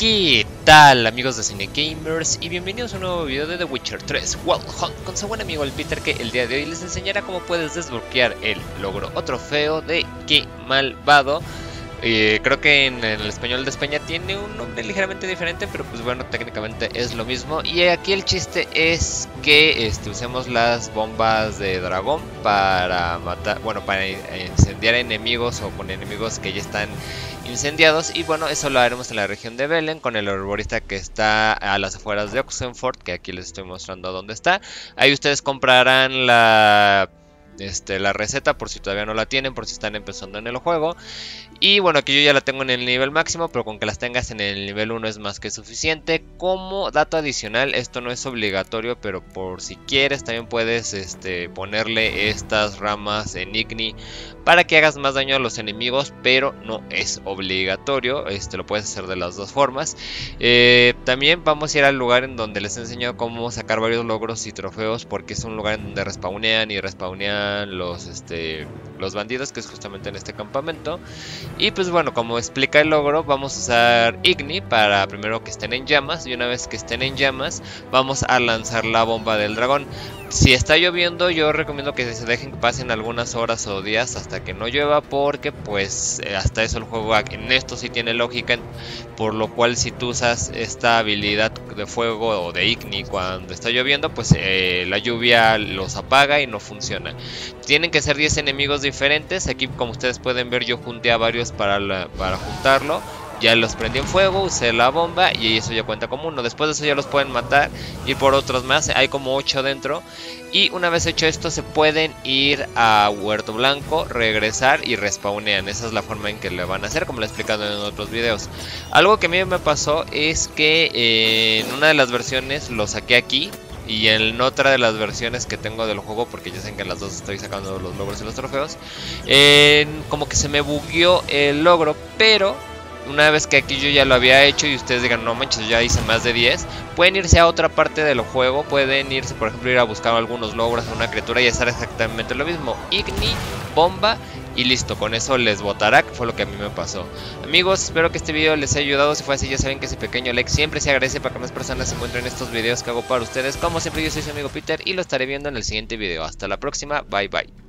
¿Qué tal, amigos de CineGamers? Y bienvenidos a un nuevo video de The Witcher 3 Wild Hunt con su buen amigo el Peter, que el día de hoy les enseñará cómo puedes desbloquear el logro o trofeo de Qué Malvado. Creo que en el español de España tiene un nombre ligeramente diferente, pero pues bueno, técnicamente es lo mismo. Y aquí el chiste es que usemos las bombas de dragón para matar, bueno, para incendiar enemigos o con enemigos que ya están incendiados. Y bueno, eso lo haremos en la región de Belén con el arborista que está a las afueras de Oxford, que aquí les estoy mostrando dónde está. Ahí ustedes comprarán la receta por si todavía no la tienen, por si están empezando en el juego. Y bueno, aquí yo ya la tengo en el nivel máximo, pero con que las tengas en el nivel 1 es más que suficiente. Como dato adicional, esto no es obligatorio, pero por si quieres también puedes ponerle estas ramas en Igni para que hagas más daño a los enemigos, pero no es obligatorio. Lo puedes hacer de las dos formas. También vamos a ir al lugar en donde les he enseñado cómo sacar varios logros y trofeos, porque es un lugar en donde respawnean y respawnean los bandidos, que es justamente en este campamento. Y pues bueno, como explica el logro, vamos a usar Igni para primero que estén en llamas, y una vez que estén en llamas vamos a lanzar la bomba del dragón. Si está lloviendo, yo recomiendo que se dejen que pasen algunas horas o días hasta que no llueva, porque pues hasta eso el juego en esto sí tiene lógica, por lo cual si tú usas esta habilidad de fuego o de Igni cuando está lloviendo, pues la lluvia los apaga y no funciona. Tienen que ser 10 enemigos diferentes. Aquí, como ustedes pueden ver, yo junté a varios para juntarlo. Ya los prendí en fuego, usé la bomba y eso ya cuenta como uno. Después de eso ya los pueden matar, ir por otros más. Hay como 8 dentro. Y una vez hecho esto, se pueden ir a Huerto Blanco, regresar y respawnean. Esa es la forma en que le van a hacer, como lo he explicado en otros videos. Algo que a mí me pasó es que en una de las versiones lo saqué aquí, y en otra de las versiones que tengo del juego, porque ya saben que en las dos estoy sacando los logros y los trofeos, como que se me bugueó el logro. Pero una vez que aquí yo ya lo había hecho y ustedes digan, no manches, ya hice más de 10, pueden irse a otra parte del juego, pueden irse, por ejemplo, ir a buscar algunos logros a una criatura y hacer exactamente lo mismo. Igni, bomba y listo, con eso les votará, que fue lo que a mí me pasó. Amigos, espero que este video les haya ayudado. Si fue así, ya saben que ese pequeño like siempre se agradece para que más personas se encuentren estos videos que hago para ustedes. Como siempre, yo soy su amigo Peter y lo estaré viendo en el siguiente video. Hasta la próxima, bye bye.